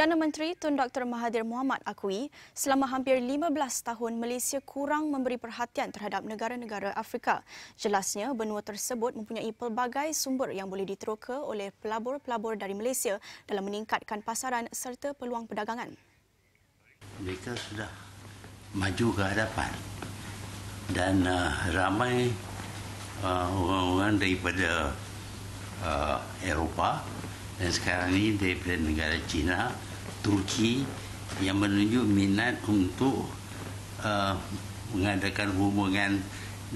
Perdana Menteri Tun Dr Mahathir Mohamad akui selama hampir 15 tahun Malaysia kurang memberi perhatian terhadap negara-negara Afrika. Jelasnya, benua tersebut mempunyai pelbagai sumber yang boleh diteroka oleh pelabur-pelabur dari Malaysia dalam meningkatkan pasaran serta peluang perdagangan. Mereka sudah maju ke hadapan dan ramai orang-orang daripada Eropah dan sekarang ini daripada negara China, Turki yang menunjuk minat untuk mengadakan hubungan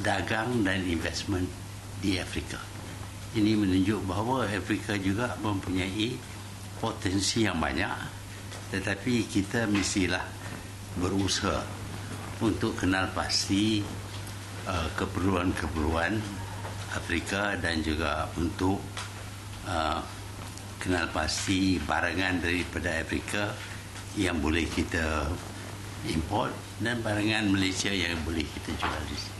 dagang dan investment di Afrika. Ini menunjuk bahawa Afrika juga mempunyai potensi yang banyak, tetapi kita mestilah berusaha untuk kenal pasti keperluan-keperluan Afrika dan juga untuk kenal pasti barangan daripada Afrika yang boleh kita import dan barangan Malaysia yang boleh kita jual di sini.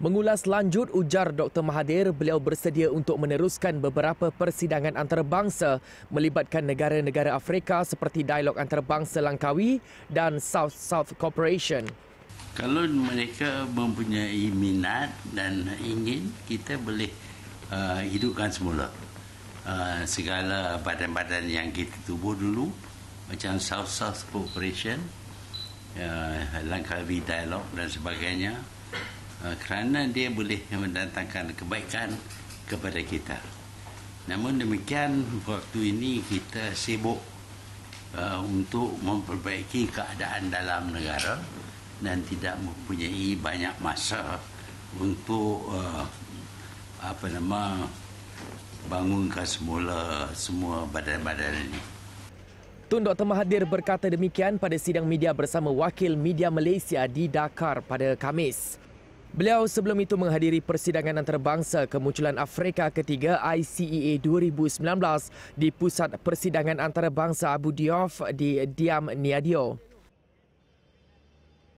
Mengulas lanjut ujar Dr. Mahathir, beliau bersedia untuk meneruskan beberapa persidangan antarabangsa melibatkan negara-negara Afrika seperti Dialog Antarabangsa Langkawi dan South-South Cooperation. Kalau mereka mempunyai minat dan ingin, kita boleh hidupkan semula. Segala badan-badan yang kita tubuh dulu macam South-South Cooperation, Langkawi Dialog dan sebagainya, kerana dia boleh mendatangkan kebaikan kepada kita. Namun demikian, waktu ini kita sibuk untuk memperbaiki keadaan dalam negara dan tidak mempunyai banyak masa untuk bangunkan semua badan-badan ini. Tun Dr Mahathir berkata demikian pada sidang media bersama Wakil Media Malaysia di Dakar pada Khamis. Beliau sebelum itu menghadiri persidangan antarabangsa kemunculan Afrika ketiga ICEA 2019 di Pusat Persidangan Antarabangsa Abu Diof di Diam Niadio.